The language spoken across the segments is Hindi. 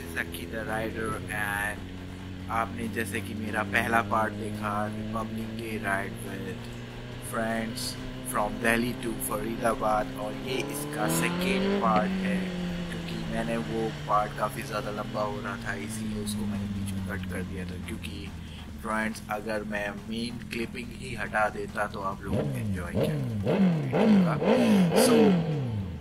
is Akki the Rider and आपने जैसे कि मेरा पहला पार्ट देखा Republic Day Ride with friends from Delhi to Faridabad और ये इसका second part है क्योंकि मैंने वो part काफ़ी ज़्यादा लंबा हो रहा था इसीलिए उसको मैंने बीच में कट कर दिया था क्योंकि फ्रेंड्स अगर मैं मेन क्लिपिंग ही हटा देता तो आप लोग एंजॉय किया। सो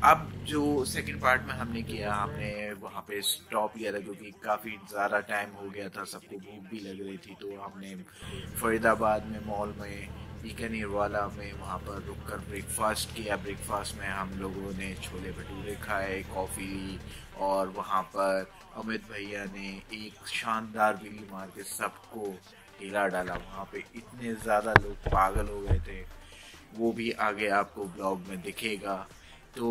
अब जो सेकंड पार्ट में हमने किया हमने वहाँ पे स्टॉप किया था क्योंकि काफ़ी ज़्यादा टाइम हो गया था सबको भूख भी लग रही थी तो हमने फरीदाबाद में मॉल में बीकानेर वाला में वहाँ पर रुककर ब्रेकफास्ट किया। ब्रेकफास्ट में हम लोगों ने छोले भटूरे खाए कॉफ़ी ली और वहाँ पर अमित भैया ने एक शानदार बिल्ली मार के सबको हिला डाला। वहाँ पे इतने ज़्यादा लोग पागल हो गए थे वो भी आगे आपको ब्लॉग में दिखेगा। तो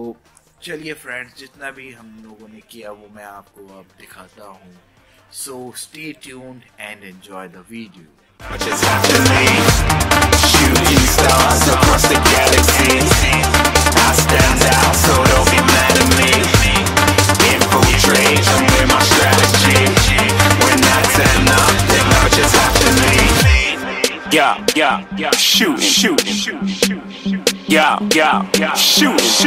चलिए फ्रेंड्स जितना भी हम लोगों ने किया वो मैं आपको अब दिखाता हूँ। So stay tuned and enjoy the video. Yeah, yeah, yeah, shooting, shooting. Yeah, yeah, shooting, shooting. Yeah, yeah, shooting shots.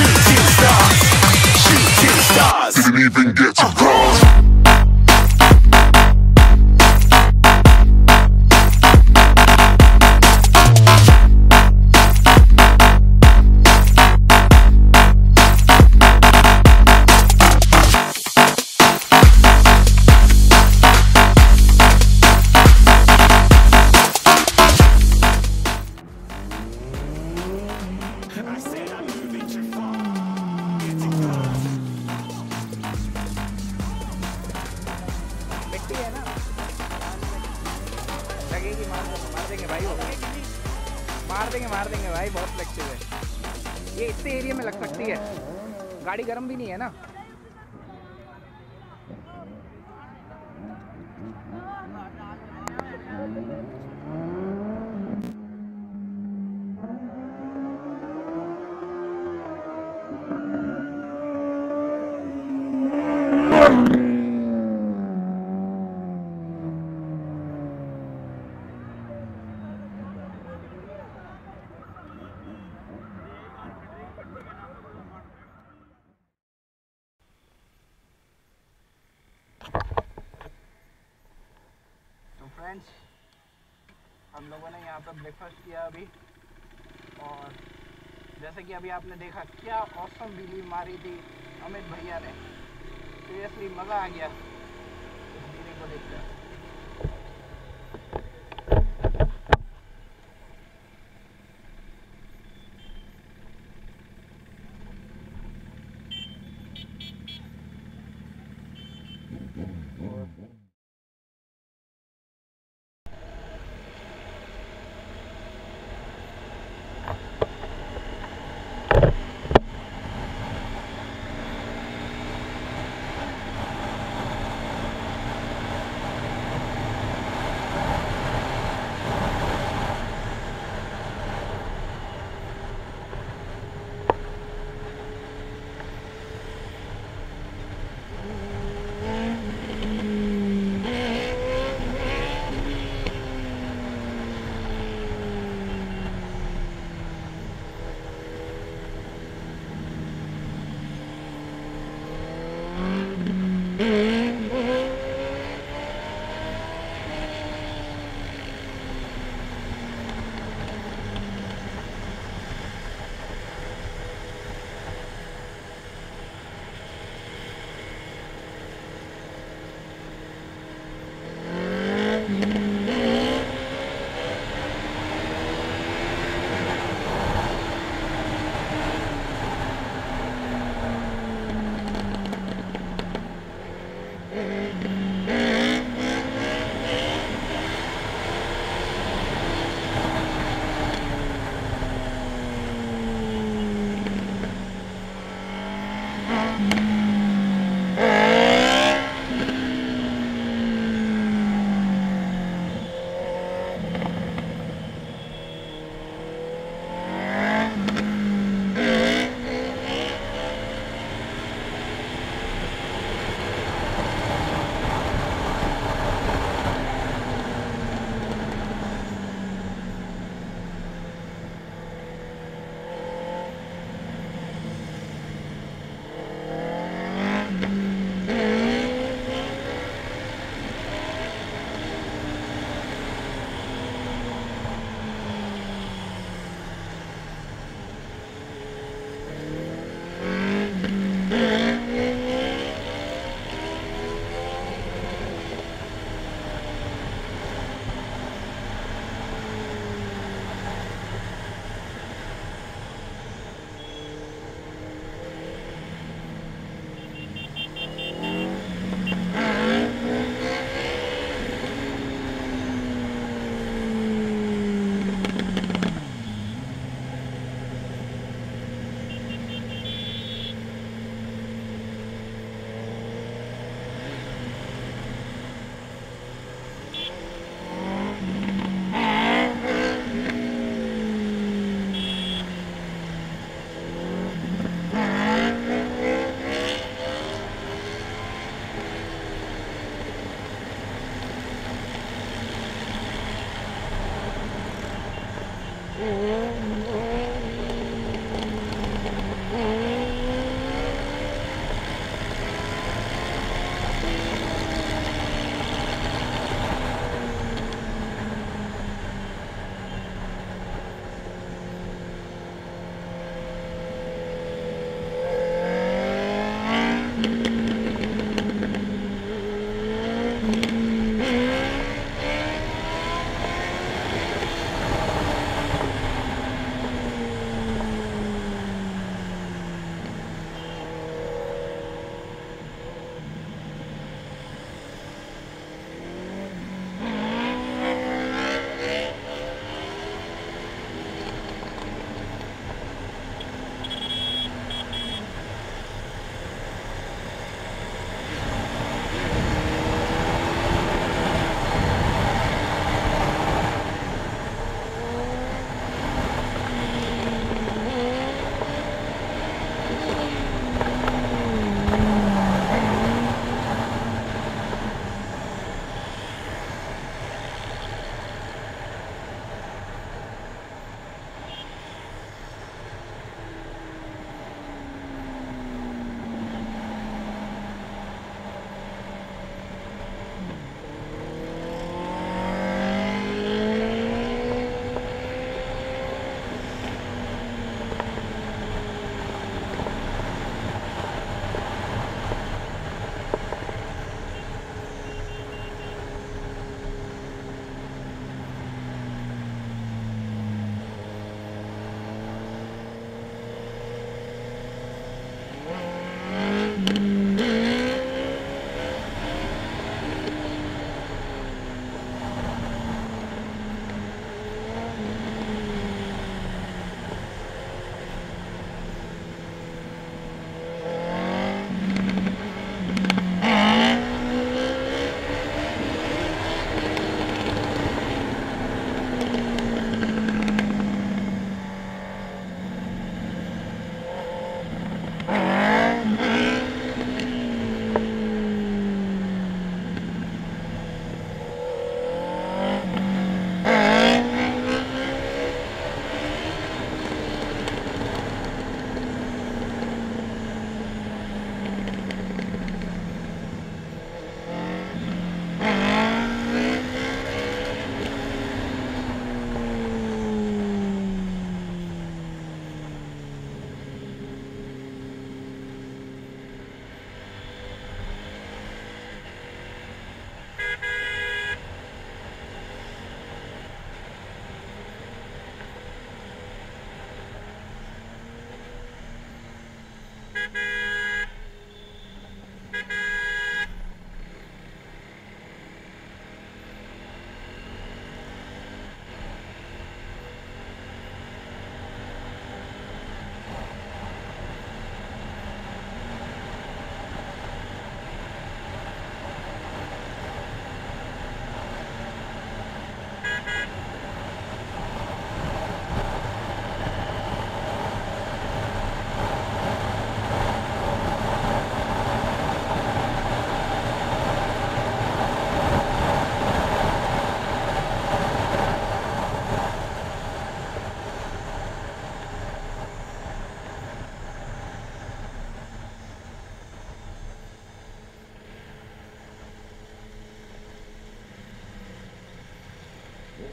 Shoot to the stars. Didn't even get to cross. मार देंगे भाई बहुत फ्लेक्सिबल है ये। इतने एरिया में लग सकती है गाड़ी गर्म भी नहीं है ना। फ्रेंड्स हम लोगों ने यहाँ पर ब्रेकफास्ट किया अभी और जैसे कि अभी आपने देखा क्या औसम बिल्ली मारी थी अमित भैया ने। सीरियसली मज़ा आ गया इस बिल्ली को देखकर।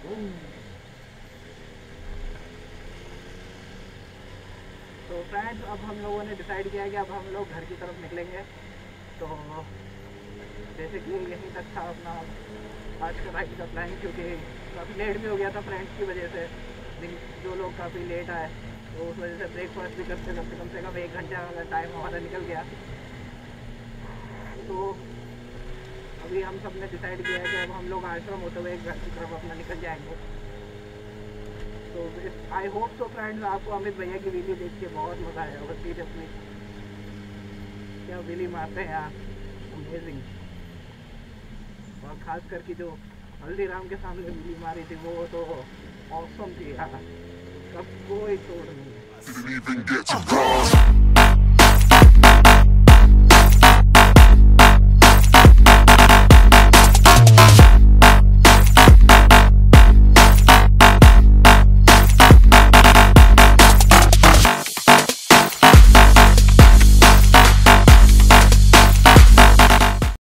तो फ्रेंड्स, अब हम लोगों ने डिसाइड किया कि अब हम लोग घर की तरफ निकलेंगे। तो बेसिकली यहीं तक था अपना आज का राइड का प्लान, क्योंकि काफ़ी लेट भी हो गया था फ्रेंड्स की वजह से। जो लोग काफ़ी लेट आए तो उस वजह से ब्रेकफास्ट भी कम से कम 1 घंटा अगर टाइम हमारा निकल गया। तो अभी हम सब ने डिसाइड किया है कि अब हम लोग आश्रम होते हुए घर की तरफ अपना निकल जाएंगे। तो आई होप सो फ्रेंड्स, आपको अमित भैया की वीडियो देख के बहुत मज़ा आया होगा। सीरियस में क्या वीली मारते हैं यार, अमेजिंग। और ख़ास करके जो हल्दीराम के सामने वीली मारी थी वो तो ऑसम थी यार, सब कोई तोड़ नहीं।